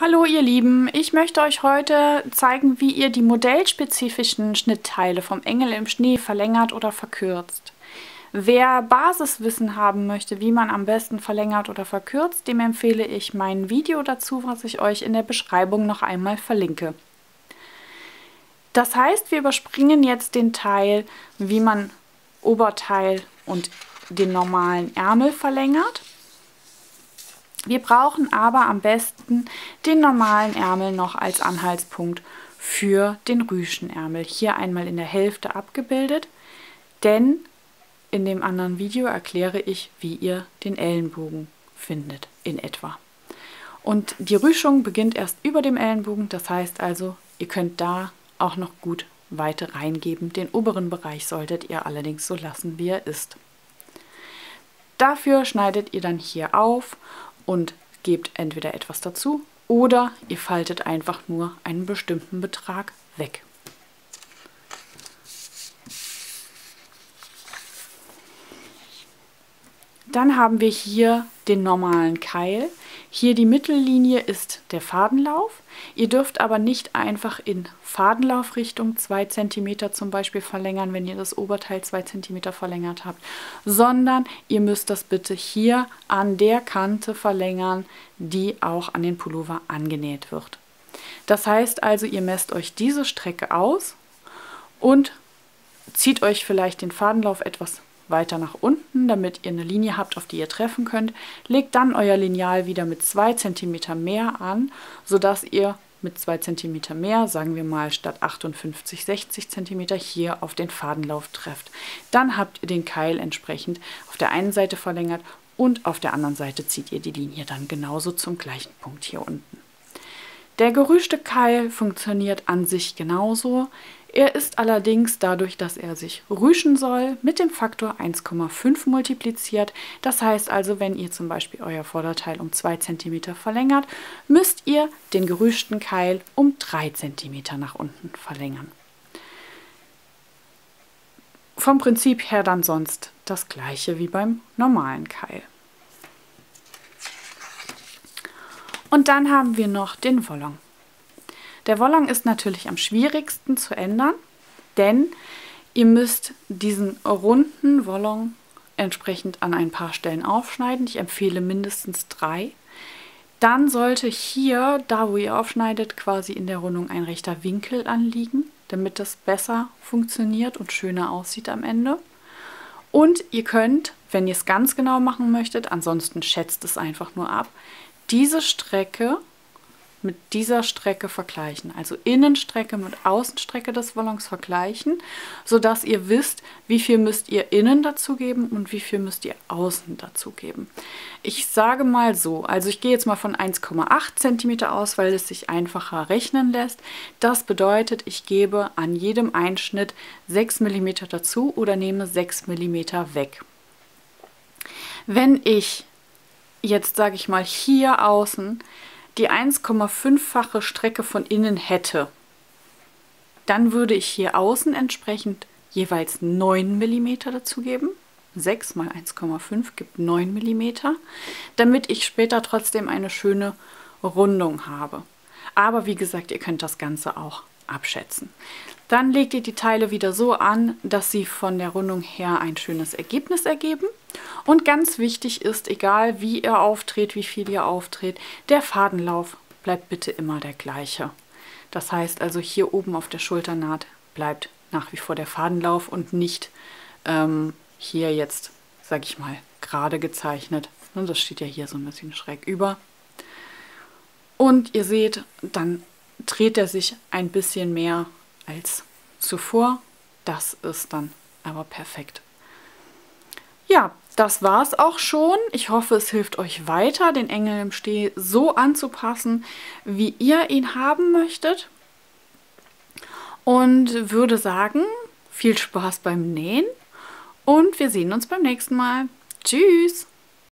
Hallo ihr Lieben, ich möchte euch heute zeigen, wie ihr die modellspezifischen Schnittteile vom Engel im Schnee verlängert oder verkürzt. Wer Basiswissen haben möchte, wie man am besten verlängert oder verkürzt, dem empfehle ich mein Video dazu, was ich euch in der Beschreibung noch einmal verlinke. Das heißt, wir überspringen jetzt den Teil, wie man Oberteil und den normalen Ärmel verlängert. Wir brauchen aber am besten den normalen Ärmel noch als Anhaltspunkt für den Rüschenärmel. Hier einmal in der Hälfte abgebildet, denn in dem anderen Video erkläre ich, wie ihr den Ellenbogen findet, in etwa. Und die Rüschung beginnt erst über dem Ellenbogen, das heißt also, ihr könnt da auch noch gut Weite reingeben. Den oberen Bereich solltet ihr allerdings so lassen, wie er ist. Dafür schneidet ihr dann hier auf und gebt entweder etwas dazu oder ihr faltet einfach nur einen bestimmten Betrag weg. Dann haben wir hier den normalen Keil. Hier die Mittellinie ist der Fadenlauf. Ihr dürft aber nicht einfach in Fadenlaufrichtung 2 cm zum Beispiel verlängern, wenn ihr das Oberteil 2 cm verlängert habt, sondern ihr müsst das bitte hier an der Kante verlängern, die auch an den Pullover angenäht wird. Das heißt also, ihr messt euch diese Strecke aus und zieht euch vielleicht den Fadenlauf etwas weiter nach unten, damit ihr eine Linie habt, auf die ihr treffen könnt. Legt dann euer Lineal wieder mit 2 cm mehr an, sodass ihr mit 2 cm mehr, sagen wir mal statt 58, 60 cm hier auf den Fadenlauf trefft. Dann habt ihr den Keil entsprechend auf der einen Seite verlängert und auf der anderen Seite zieht ihr die Linie dann genauso zum gleichen Punkt hier unten. Der gerüschte Keil funktioniert an sich genauso. Er ist allerdings dadurch, dass er sich rüschen soll, mit dem Faktor 1,5 multipliziert. Das heißt also, wenn ihr zum Beispiel euer Vorderteil um 2 cm verlängert, müsst ihr den gerüschten Keil um 3 cm nach unten verlängern. Vom Prinzip her dann sonst das gleiche wie beim normalen Keil. Und dann haben wir noch den Wollong. Der Wollong ist natürlich am schwierigsten zu ändern, denn ihr müsst diesen runden Wollong entsprechend an ein paar Stellen aufschneiden. Ich empfehle mindestens 3. Dann sollte hier, da wo ihr aufschneidet, quasi in der Rundung ein rechter Winkel anliegen, damit das besser funktioniert und schöner aussieht am Ende. Und ihr könnt, wenn ihr es ganz genau machen möchtet, ansonsten schätzt es einfach nur ab, diese Strecke mit dieser Strecke vergleichen, also Innenstrecke mit Außenstrecke des Wollongs vergleichen, sodass ihr wisst, wie viel müsst ihr innen dazu geben und wie viel müsst ihr außen dazu geben. Ich sage mal so, also ich gehe jetzt mal von 1,8 cm aus, weil es sich einfacher rechnen lässt. Das bedeutet, ich gebe an jedem Einschnitt 6 mm dazu oder nehme 6 mm weg. Wenn ich jetzt, sage ich mal, hier außen die 1,5-fache Strecke von innen hätte, dann würde ich hier außen entsprechend jeweils 9 mm dazugeben. 6 mal 1,5 gibt 9 mm, damit ich später trotzdem eine schöne Rundung habe. Aber wie gesagt, ihr könnt das Ganze auch abschätzen. Dann legt ihr die Teile wieder so an, dass sie von der Rundung her ein schönes Ergebnis ergeben. Und ganz wichtig ist, egal wie ihr auftretet, wie viel ihr auftretet, der Fadenlauf bleibt bitte immer der gleiche. Das heißt also, hier oben auf der Schulternaht bleibt nach wie vor der Fadenlauf und nicht hier jetzt, sage ich mal, gerade gezeichnet. Und das steht ja hier so ein bisschen schräg über. Und ihr seht, dann dreht er sich ein bisschen mehr als zuvor. Das ist dann aber perfekt. Ja, das war es auch schon. Ich hoffe, es hilft euch weiter, den Engel im Schnee so anzupassen, wie ihr ihn haben möchtet. Und würde sagen, viel Spaß beim Nähen und wir sehen uns beim nächsten Mal. Tschüss!